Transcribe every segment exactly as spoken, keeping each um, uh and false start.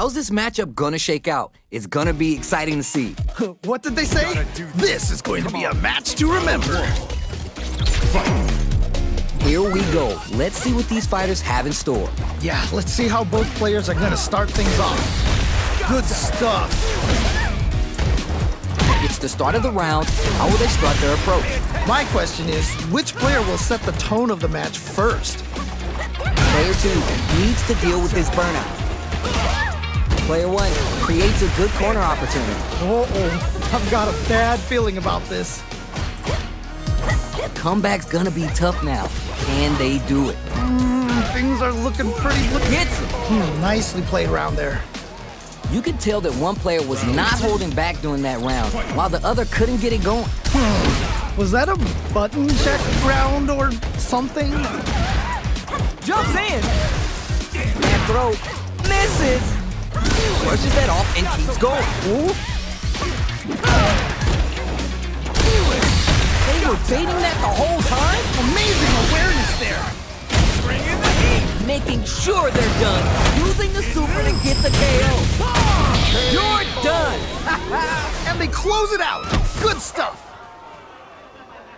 How's this matchup gonna shake out? It's gonna be exciting to see. What did they say? This. this is going Come to be on. a match to remember. Here we go. Let's see what these fighters have in store. Yeah, let's see how both players are gonna start things off. Good stuff. It's the start of the round. How will they start their approach? My question is, which player will set the tone of the match first? Player two needs to deal with his burnout. Player one creates a good corner opportunity. Uh-oh, I've got a bad feeling about this. The comeback's gonna be tough now. Can they do it? Mm, things are looking pretty good. Hits it. Hmm, nicely played around there. You could tell that one player was not holding back during that round, while the other couldn't get it going. Hmm. Was that a button check round or something? Jumps in. That throw misses. Pushes that off and keeps going. Ooh. They were baiting that the whole time? Amazing awareness there. Bring in the heat. Making sure they're done. Using the super to get the K O. You're done. And they close it out. Good stuff.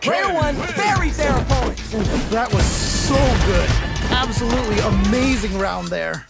Player one buried their opponent. That was so good. Absolutely amazing round there.